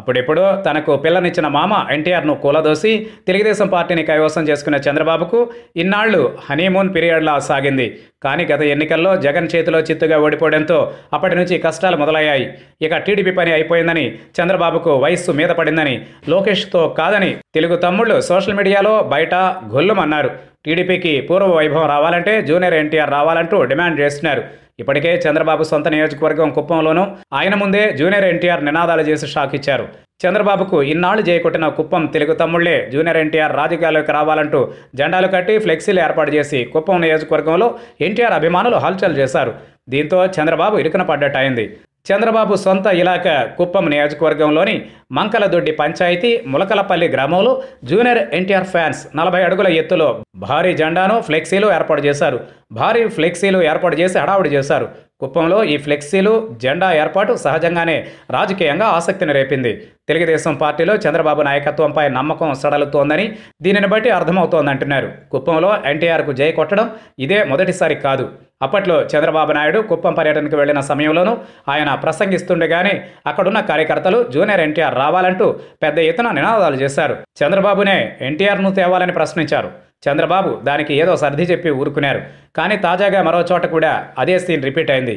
అప్పుడెప్పుడో తనకు పిల్లనిచ్చిన మామ ఎన్టీఆర్ను కూలదోసి తెలుగుదేశం పార్టీని కైవసం చేసుకున్న చంద్రబాబుకు ఇన్నాళ్లు హనీమూన్ పీరియడ్లా సాగింది. కానీ గత ఎన్నికల్లో జగన్ చేతిలో చిత్తుగా ఓడిపోవడంతో అప్పటి నుంచి కష్టాలు మొదలయ్యాయి. ఇక టీడీపీ పని అయిపోయిందని, చంద్రబాబుకు వయస్సు మీద పడిందని, లోకేష్తో కాదని తెలుగు తమ్ముళ్ళు సోషల్ మీడియాలో బయట గొల్లుమన్నారు. టీడీపీకి పూర్వ వైభవం రావాలంటే జూనియర్ ఎన్టీఆర్ రావాలంటూ డిమాండ్ చేస్తున్నారు. ఇప్పటికే చంద్రబాబు సొంత నియోజకవర్గం కుప్పంలోనూ ఆయన ముందే జూనియర్ ఎన్టీఆర్ నినాదాలు చేసి షాక్ ఇచ్చారు. చంద్రబాబుకు ఇన్నాళ్లు జయకొట్టిన కుప్పం తెలుగు తమ్ముళ్లే జూనియర్ ఎన్టీఆర్ రాజకీయాల్లోకి రావాలంటూ జెండాలు కట్టి ఫ్లెక్సీలు ఏర్పాటు చేసి కుప్పం నియోజకవర్గంలో ఎన్టీఆర్ అభిమానులు హల్చల్ చేశారు. దీంతో చంద్రబాబు ఇరుకున పడ్డట్టయింది. చంద్రబాబు సొంత ఇలాకా కుప్పం నియోజకవర్గంలోని మంకలదొడ్డి పంచాయతీ ములకలపల్లి గ్రామంలో జూనియర్ ఎన్టీఆర్ ఫ్యాన్స్ 40 అడుగుల ఎత్తులో భారీ జెండాను ఫ్లెక్సీలు ఏర్పాటు చేశారు. హడావుడి చేశారు. కుప్పంలో ఈ ఫ్లెక్సీలు, జెండా ఏర్పాటు సహజంగానే రాజకీయంగా ఆసక్తిని రేపింది. తెలుగుదేశం పార్టీలో చంద్రబాబు నాయకత్వంపై నమ్మకం సడలుతోందని, దీనిని బట్టి అర్థమవుతోందంటున్నారు. కుప్పంలో ఎన్టీఆర్కు జయ కొట్టడం ఇదే మొదటిసారి కాదు. అప్పట్లో చంద్రబాబు నాయుడు కుప్పం పర్యటనకు వెళ్లిన సమయంలోనూ ఆయన ప్రసంగిస్తుండగానే అక్కడున్న కార్యకర్తలు జూనియర్ ఎన్టీఆర్ రావాలంటూ పెద్ద ఎత్తున నినాదాలు చేశారు. చంద్రబాబునే ఎన్టీఆర్ను తేవాలని ప్రశ్నించారు. చంద్రబాబు దానికి ఏదో సర్ది చెప్పి ఊరుకున్నారు. కానీ తాజాగా మరో చోట కూడా అదే సీన్ రిపీట్ అయింది.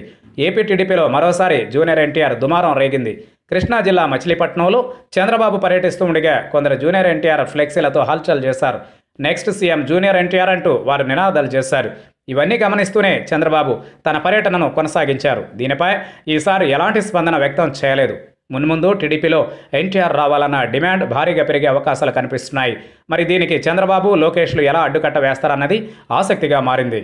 ఏపీ టీడీపీలో మరోసారి జూనియర్ ఎన్టీఆర్ దుమారం రేగింది. కృష్ణా జిల్లా మచిలీపట్నంలో చంద్రబాబు పర్యటిస్తుండగా కొందరు జూనియర్ ఎన్టీఆర్ ఫ్లెక్సీలతో హల్చల్ చేశారు. నెక్స్ట్ సీఎం జూనియర్ ఎన్టీఆర్ అంటూ వారు నినాదాలు చేశారు. ఇవన్నీ గమనిస్తూనే చంద్రబాబు తన పర్యటనను కొనసాగించారు. దీనిపై ఈసారి ఎలాంటి స్పందన వ్యక్తం చేయలేదు. మున్ముందు టీడీపీలో ఎన్టీఆర్ రావాలన్న డిమాండ్ భారీగా పెరిగే అవకాశాలు కనిపిస్తున్నాయి. మరి దీనికి చంద్రబాబు, లోకేష్లు ఎలా అడ్డుకట్ట వేస్తారన్నది ఆసక్తిగా మారింది.